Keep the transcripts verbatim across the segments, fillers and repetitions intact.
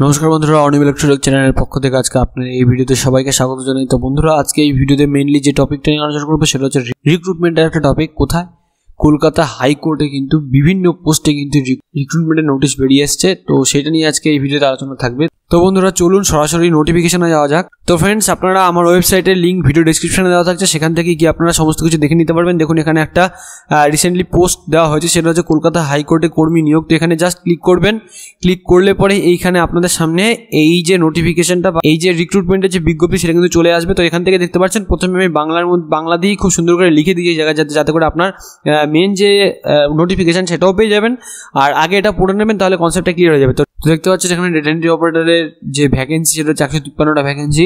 नमस्कार बंधुरा Arnab electro take channel पक्ष থেকে আজকে আপনাদের এই ভিডিওতে সবাইকে স্বাগত জানাই। তো বন্ধুরা আজকে এই ভিডিওতে মেইনলি যে টপিকটা নিয়ে আলোচনা করব সেটা হচ্ছে রিক্রুটমেন্টের একটা টপিক। কোথায়? কলকাতা হাই কোর্টে কিন্তু বিভিন্ন পোস্টে কিন্তু রিক্রুটমেন্টের নোটিশ বেরিয়ে আসছে, তো সেটা নিয়ে আজকে এই ভিডিওতে আলোচনা থাকবে। তো বন্ধুরা চলুন সরাসরি নোটিফিকেশনে যাওয়া যাক। তো फ्रेंड्स আপনারা আমার ওয়েবসাইটের লিংক ভিডিও ডেসক্রিপশনে দেওয়া থাকছে, সেখান থেকে গিয়ে আপনারা সমস্ত কিছু দেখে নিতে পারবেন। দেখুন এখানে একটা রিসেন্টলি পোস্ট দেওয়া হয়েছে, সেটা হচ্ছে কলকাতা হাই কোর্টে কর্মী নিয়োগ। তো এখানে জাস্ট ক্লিক করবেন, ক্লিক করলে পরে এইখানে আপনাদের সামনে এই যে নোটিফিকেশনটা বা এই যে রিক্রুটমেন্টের যে বিজ্ঞপ্তি সেটা কিন্তু চলে আসবে। তো এখান থেকে দেখতে পাচ্ছেন প্রথমে আমি বাংলার বাংলা দিয়ে খুব সুন্দর করে লিখে দিয়ে জায়গা যাতে যাতে করে আপনার মেন যে নোটিফিকেশন সেটাও পেয়ে যাবেন আর আগে এটা পড়ে নেবেন, তাহলে কনসেপ্টটা ক্লিয়ার হয়ে যাবে। তো দেখতে পাচ্ছেন এখানে রিটেনটিভ অপারেটরের যে ভ্যাকেন্সি সেটা হচ্ছে একশো তিপ্পান্নটা ভ্যাকেন্সি।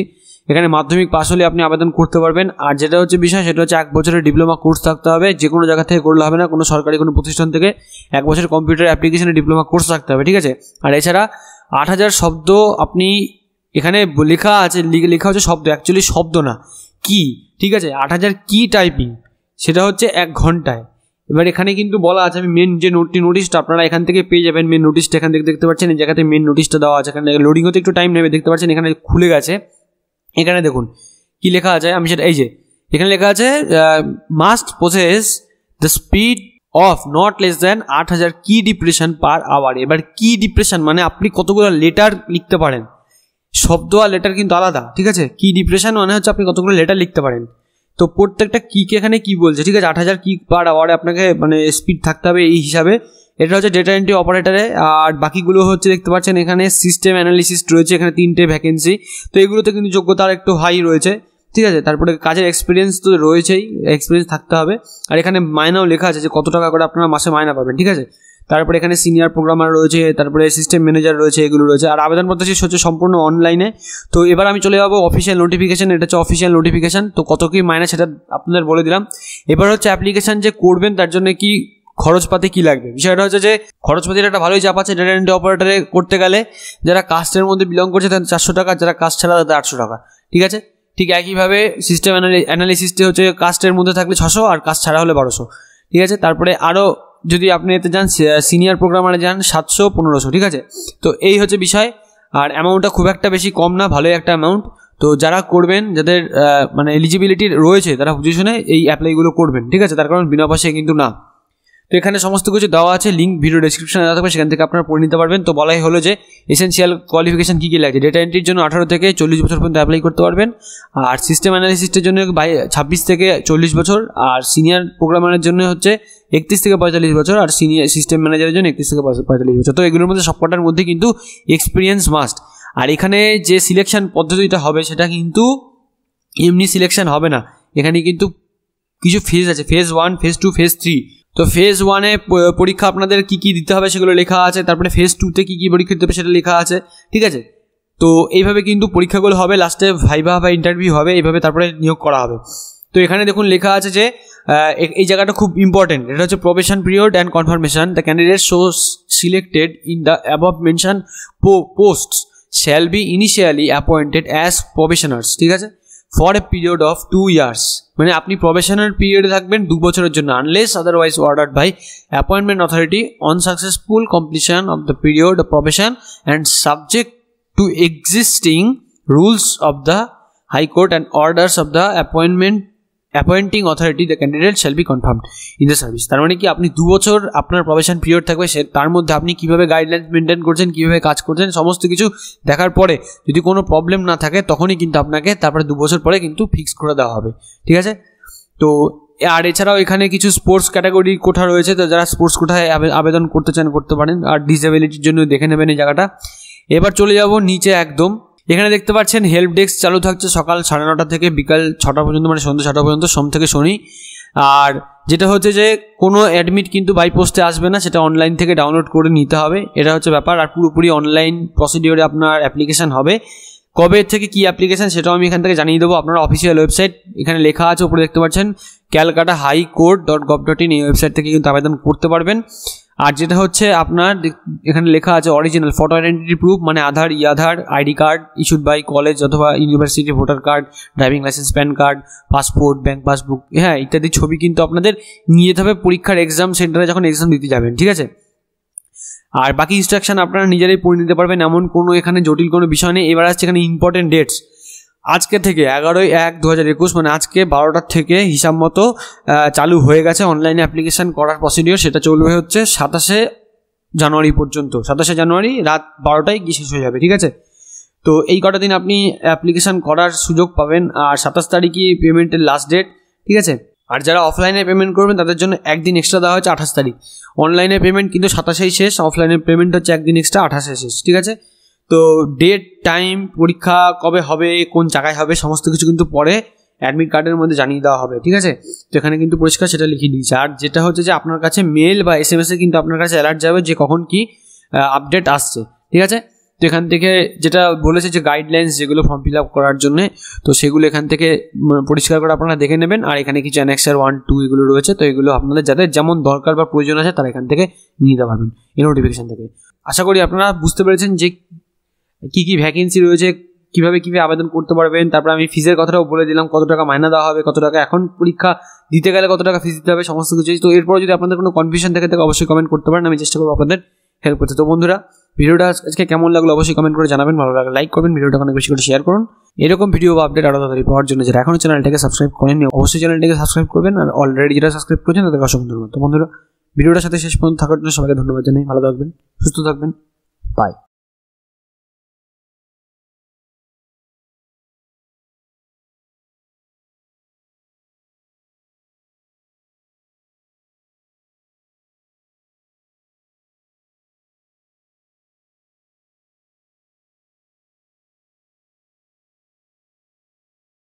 এখানে মাধ্যমিক পাস হলে আপনি আবেদন করতে পারবেন। আর যেটা হচ্ছে বিষয় সেটা হচ্ছে এক বছরের ডিপ্লোমা কোর্স থাকতে হবে, যে কোনো জায়গা থেকে করলে হবে না, কোনো সরকারি কোনো প্রতিষ্ঠান থেকে এক বছরের কম্পিউটার অ্যাপ্লিকেশনে ডিপ্লোমা কোর্স থাকতে হবে, ঠিক আছে। আর এছাড়া আট হাজার শব্দ আপনি এখানে লেখা আছে, লেখা হচ্ছে শব্দ, অ্যাকচুয়ালি শব্দ না কি, ঠিক আছে। আট হাজার কি টাইপিং সেটা হচ্ছে এক ঘন্টায়। এবার এখানে কিন্তু বলা আছে, আমি মেন যে নোটটি নোটিশটা আপনারা এখান থেকে পেয়ে যাবেন। মেন নোটিশটা এখান থেকে দেখতে পাচ্ছেন, এই জায়গাতে মেন নোটিশটা দেওয়া আছে। এখানে লোডিং হতে একটু টাইম নেবে, দেখতে পাচ্ছেন এখানে খুলে গেছে। এখানে দেখুন কি লেখা আছে, আমি সেটা এই যে এখানে লেখা আছে must possess the speed of not less than আট হাজার কি ডিপ্রেশন পার আওয়ার। এবার কি ডিপ্রেশন মানে আপনি কতগুলো লেটার লিখতে পারেন, শব্দ আর লেটার কিন্তু আলাদা, ঠিক আছে। কি ডিপ্রেশন মানে হচ্ছে আপনি কতগুলো লেটার লিখতে পারেন। তো প্রত্যেকটা কিকে এখানে কি বলছে, ঠিক আছে। আট হাজার কি পার আওয়ারে আপনাকে মানে স্পিড থাকতে হবে এই হিসাবে। এটা হচ্ছে ডেটা এন্ট্রি অপারেটারে। আর বাকিগুলো হচ্ছে দেখতে পাচ্ছেন এখানে সিস্টেম অ্যানালিসিস রয়েছে, এখানে তিনটে ভ্যাকেন্সি। তো এগুলোতে কিন্তু যোগ্যতা আর একটু হাই রয়েছে, ঠিক আছে। তারপরে কাজের এক্সপিরিয়েন্স তো রয়েছেই, এক্সপিরিয়েন্স থাকতে হবে। আর এখানে মায়নাও লেখা আছে যে কত টাকা করে আপনারা মাসে মায়না পাবেন, ঠিক আছে। তারপরে এখানে সিনিয়র প্রোগ্রামার রয়েছে, তারপরে সিস্টেম ম্যানেজার রয়েছে, এগুলো রয়েছে। আর আবেদনপত্র শেষ হচ্ছে সম্পূর্ণ অনলাইনে। তো এবার আমি চলে যাবো অফিসিয়াল নোটিফিকেশান, এটা হচ্ছে অফিসিয়াল নোটিফিকেশান। তো কত কি মাইনে সেটা আপনাদের বলে দিলাম। এবার হচ্ছে অ্যাপ্লিকেশান যে করবেন তার জন্য কি খরচপাতি কি লাগবে, বিষয়টা হচ্ছে যে খরচপাতির একটা ভালোই চাপ আছে। ডেটা এন্ট্রি অপারেটারে করতে গেলে যারা কাস্টের মধ্যে বিলং করছে তাদের চারশো টাকা, যারা কাস্ট ছাড়া তাদের আটশো টাকা, ঠিক আছে। ঠিক একইভাবে সিস্টেম অ্যানালিসিসটি হচ্ছে কাস্টের মধ্যে থাকলে ছশো আর কাস্ট ছাড়া হলে বারোশো, ঠিক আছে। তারপরে আরও যদি আপনি এতে যান সিনিয়র প্রোগ্রামারে যান সাতশো পনেরোশো, ঠিক আছে। তো এই হচ্ছে বিষয়। আর অ্যামাউন্টটা খুব একটা বেশি কম না, ভালোই একটা অ্যামাউন্ট। তো যারা করবেন, যাদের মানে এলিজিবিলিটি রয়েছে তারা বুঝে শুনে এই অ্যাপ্লাইগুলো করবেন, ঠিক আছে। তার কারণ বিনা পয়সা কিন্তু না। তো এখানে সমস্ত কিছু দেওয়া আছে, লিঙ্ক ভিডিও ডেসক্রিপশনে দেওয়া থাকবে, সেখান থেকে আপনারা পড়ে নিতে পারবেন। তো বলাই হলো যে এসেন্সিয়াল কোয়ালিফিকেশান কী কী লাগছে। ডেটা এন্ট্রির জন্য আঠারো থেকে চল্লিশ বছর পর্যন্ত অ্যাপ্লাই করতে পারবেন। আর সিস্টেম অ্যানালিসিস্টের জন্য ছাব্বিশ থেকে চল্লিশ বছর। আর সিনিয়র প্রোগ্রামারের জন্য হচ্ছে একত্রিশ থেকে পঁয়তাল্লিশ বছর। আর সিনিয়র সিস্টেম ম্যানেজারের জন্য একত্রিশ থেকে পঁয়তাল্লিশ বছর। তো এগুলোর মধ্যে সবকটার মধ্যে কিন্তু এক্সপিরিয়েন্স মাস্ট। আর এখানে যে সিলেকশান পদ্ধতিটা হবে সেটা কিন্তু এমনি সিলেকশান হবে না, এখানে কিন্তু কিছু ফেজ আছে, phase one, phase two, phase three. তো ফেজ ওয়ানে পরীক্ষা আপনাদের কী কী দিতে হবে সেগুলো লেখা আছে। তারপরে ফেজ টুতে কী কী পরীক্ষা দিতে হবে সেটা লেখা আছে, ঠিক আছে। তো এইভাবে কিন্তু পরীক্ষাগুলো হবে, লাস্টে ভাইভা বা ইন্টারভিউ হবে, এইভাবে তারপরে নিয়োগ করা হবে। তো এখানে দেখুন লেখা আছে যে এই জায়গাটা খুব ইম্পর্টেন্ট, এটা হচ্ছে probation period and confirmation. The candidate show selected in the above mention post shall be initially appointed as probationers, ঠিক আছে, for a period of two years. মানে আপনি প্রবেশনাল পিরিয়ডে থাকবেন দু বছরের জন্য, unless otherwise ordered by appointment authority on successful completion of the period of probation and subject to existing rules of the high court and orders of the appointment appointing authority the candidate shall be confirmed in the service. তার মানে কি আপনি দু বছর আপনার probation period থাকবে, সে তার মধ্যে আপনি কীভাবে গাইডলাইন মেনটেন করছেন, কীভাবে কাজ করছেন, সমস্ত কিছু দেখার পরে যদি কোনো প্রবলেম না থাকে তখনই কিন্তু আপনাকে তারপরে দু বছর পরে কিন্তু ফিক্স করে দেওয়া হবে, ঠিক আছে। তো আর এছাড়াও এখানে কিছু স্পোর্টস ক্যাটাগরির কোঠা রয়েছে, তো যারা স্পোর্টস কোঠায় আবেদন করতে চান করতে পারেন। আর ডিসেবিলিটির জন্য দেখে নেবেন এই জায়গাটা। এবার চলে যাব নিচে একদম, এখানে দেখতে পাচ্ছেন হেল্প ডেস্ক চালু থাকছে সকাল সাড়ে নটা থেকে বিকাল ছটা পর্যন্ত, মানে সন্ধ্যা ছটা পর্যন্ত, সোম থেকে শনি। আর যেটা হচ্ছে যে কোনো অ্যাডমিট কিন্তু বাই পোস্টে আসবে না, সেটা অনলাইন থেকে ডাউনলোড করে নিতে হবে, এটা হচ্ছে ব্যাপার। আর পুরোপুরি অনলাইন প্রসিডিওরে আপনার অ্যাপ্লিকেশান হবে। কবে থেকে কী অ্যাপ্লিকেশান সেটাও আমি এখান থেকে জানিয়ে দেবো। আপনার অফিসিয়াল ওয়েবসাইট এখানে লেখা আছে, উপরে দেখতে পাচ্ছেন Calcutta high court dot gov dot in, এই ওয়েবসাইট থেকে কিন্তু আবেদন করতে পারবেন। আর যেটা হচ্ছে আপনার এখানে লেখা আছে অরিজিনাল ফটো আইডেন্টিটি প্রুফ, মানে Aadhaar, e Aadhaar, ID card issued by college অথবা university, voter card, driving licence, PAN card, passport, bank passbook, হ্যাঁ ইত্যাদি ছবি কিন্তু আপনাদের নিয়ে যেতে হবে পরীক্ষার এক্সাম সেন্টারে যখন এক্সাম দিতে যাবেন, ঠিক আছে। আর বাকি ইনস্ট্রাকশন আপনারা নিজেরাই পড়ে নিতে পারবেন, এমন কোনো এখানে জটিল কোনো বিষয় নেই। এবার আসছে এখানে ইম্পর্টেন্ট ডেটস, আজকে থেকে এগারোই এক দু হাজার একুশ মানে আজকে বারোটার থেকে হিসাব মতো চালু হয়ে গেছে অনলাইনে অ্যাপ্লিকেশান করার প্রসিডিওর। সেটা চলবে হচ্ছে সাতাশে জানুয়ারি পর্যন্ত, সাতাশে জানুয়ারি রাত বারোটায় গিয়ে শেষ হয়ে যাবে, ঠিক আছে। তো এই কটা দিন আপনি অ্যাপ্লিকেশান করার সুযোগ পাবেন, আর সাতাশ তারিখই পেমেন্টের লাস্ট ডেট, ঠিক আছে। আর যারা অফলাইনে পেমেন্ট করবেন তাদের জন্য একদিন এক্সট্রা দেওয়া হয়েছে আঠাশ তারিখ। অনলাইনে পেমেন্ট কিন্তু সাতাশেই শেষ, অফলাইনে পেমেন্ট হচ্ছে একদিন এক্সট্রা আঠাশে শেষ, ঠিক আছে। তো ডেট, টাইম, পরীক্ষা কবে হবে, কোন জায়গায় হবে, সমস্ত কিছু কিন্তু পরে অ্যাডমিট কার্ডের মধ্যে জানিয়ে দেওয়া হবে, ঠিক আছে। তো এখানে কিন্তু পরিষ্কার সেটা লিখে দিয়েছে। আর যেটা হচ্ছে যে আপনার কাছে মেল বা এস এম এসে কিন্তু আপনার কাছে অ্যালার্ট যাবে যে কখন কি আপডেট আসছে, ঠিক আছে। তো এখান থেকে যেটা বলেছে যে গাইডলাইন্স যেগুলো ফর্ম ফিল আপ করার জন্যে, তো সেগুলো এখান থেকে পরিষ্কার করে আপনারা দেখে নেবেন। আর এখানে কিছু অ্যানেক্সার ওয়ান টু এগুলো রয়েছে, তো এগুলো আপনাদের যাদের যেমন দরকার বা প্রয়োজন আছে তারা এখান থেকে নিয়ে নিতে পারবেন এই নোটিফিকেশান থেকে। আশা করি আপনারা বুঝতে পেরেছেন যে কী কী ভ্যাকেন্সি রয়েছে, কীভাবে কীভাবে আবেদন করতে পারবেন। তারপর আমি ফিজের কথাটাও বলে দিলাম, কত টাকা মাইনা দেওয়া হবে, কত টাকা এখন পরীক্ষা দিতে গেলে কত টাকা ফিজ দিতে হবে, সমস্ত কিছু। তো এরপর যদি আপনাদের কোনো কনফিউশন থাকে তাকে অবশ্যই কমেন্ট করতে পারেন, আমি চেষ্টা করবো আপনাদের হেল্প করতে। তো বন্ধুরা, ভিডিওটা আজকে কেমন লাগলো অবশ্যই কমেন্ট করে জানাবেন, ভালো লাগলে লাইক করবেন, ভিডিওটা অনেক বেশি করে শেয়ার করুন। এরকম ভিডিও বা আপডেট আরও তাড়াতাড়ি পাওয়ার জন্য যারা এখনও চ্যানেলটাকে সাবস্ক্রাইব করেননি অবশ্যই চ্যানেলটাকে সাবস্ক্রাইব করবেন, আর অলরেডি যারা সাবস্ক্রাইব করেছেন তাদেরকে অসংখ্য ধন্যবাদ। তো বন্ধুরা, ভিডিওটার সাথে শেষ পর্যন্ত থাকার জন্য সবাইকে ধন্যবাদ জানাই, ভালো থাকবেন, সুস্থ থাকবেন, বাই।